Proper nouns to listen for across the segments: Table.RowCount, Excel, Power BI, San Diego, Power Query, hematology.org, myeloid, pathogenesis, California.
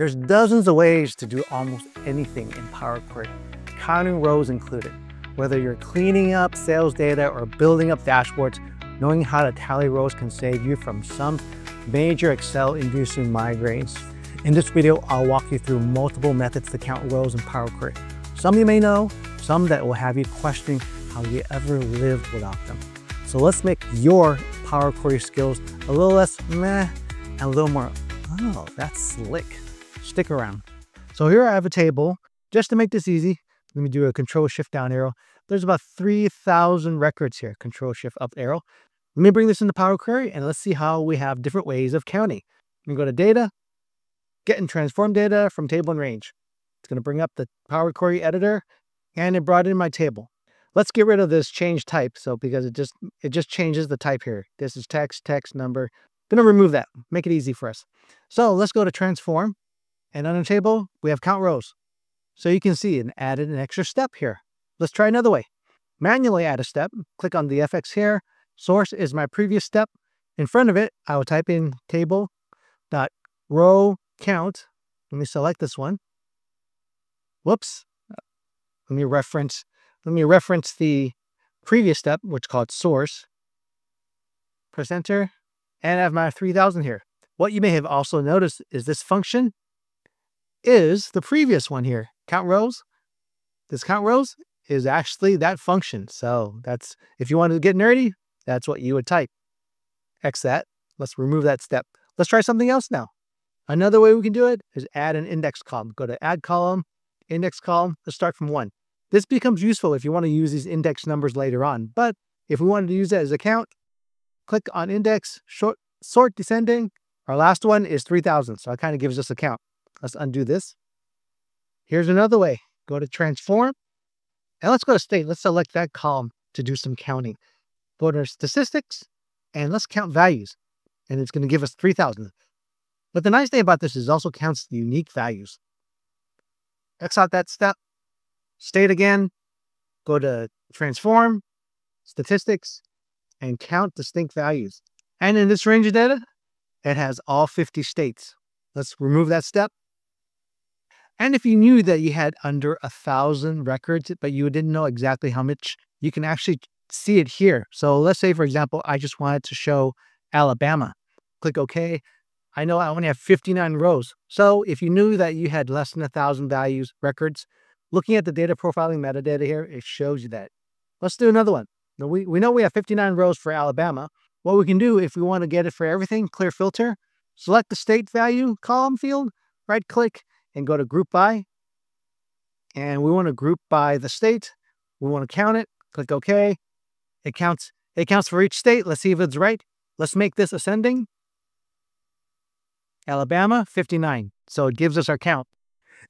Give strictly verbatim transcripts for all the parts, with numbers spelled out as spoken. There's dozens of ways to do almost anything in Power Query, counting rows included. Whether you're cleaning up sales data or building up dashboards, knowing how to tally rows can save you from some major Excel-inducing migraines. In this video, I'll walk you through multiple methods to count rows in Power Query. Some you may know, some that will have you questioning how you ever lived without them. So let's make your Power Query skills a little less meh and a little more, oh, that's slick. Stick around. So here I have a table. Just to make this easy, let me do a control shift down arrow. There's about three thousand records here. Control shift up arrow. Let me bring this into Power Query and let's see how we have different ways of counting. I'm going to go to data, get and transform data from table and range. It's going to bring up the Power Query editor and it brought in my table. Let's get rid of this change type. So because it just, it just changes the type here. This is text, text, number. Gonna remove that, make it easy for us. So let's go to transform and on the table, we have count rows. So you can see it added an extra step here. Let's try another way. Manually add a step, click on the F X here. Source is my previous step. In front of it, I will type in table dot row count. Let me select this one. Whoops. Let me reference, let me reference the previous step, which is called source. Press enter and I have my three thousand here. What you may have also noticed is this function is the previous one here. Count rows. This count rows is actually that function. So that's, if you want to get nerdy, that's what you would type. X that. Let's remove that step. Let's try something else now. Another way we can do it is add an index column. Go to add column, index column. Let's start from one. This becomes useful if you want to use these index numbers later on. But if we wanted to use that as a count, click on index, short, sort descending. Our last one is three thousand. So it kind of gives us a count. Let's undo this. Here's another way. Go to transform. And let's go to state. Let's select that column to do some counting. Go to statistics and let's count values. And it's going to give us three thousand. But the nice thing about this is it also counts the unique values. X out that step. State again. Go to transform, statistics, and count distinct values. And in this range of data, it has all fifty states. Let's remove that step. And if you knew that you had under a thousand records, but you didn't know exactly how much, you can actually see it here. So let's say, for example, I just wanted to show Alabama. Click OK. I know I only have fifty-nine rows. So if you knew that you had less than a thousand values records, looking at the data profiling metadata here, it shows you that. Let's do another one. Now we, we know we have fifty-nine rows for Alabama. What we can do if we want to get it for everything, clear filter, select the state value column field, right click and go to group by. And we want to group by the state. We want to count it, click OK. It counts, it counts for each state. Let's see if it's right. Let's make this ascending. Alabama, fifty-nine. So it gives us our count.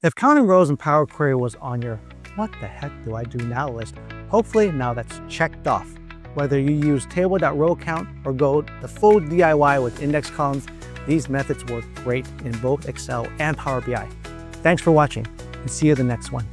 If counting rows in Power Query was on your what the heck do I do now list, hopefully now that's checked off. Whether you use table dot row count or go the full D I Y with index columns, these methods work great in both Excel and Power B I. Thanks for watching and see you in the next one.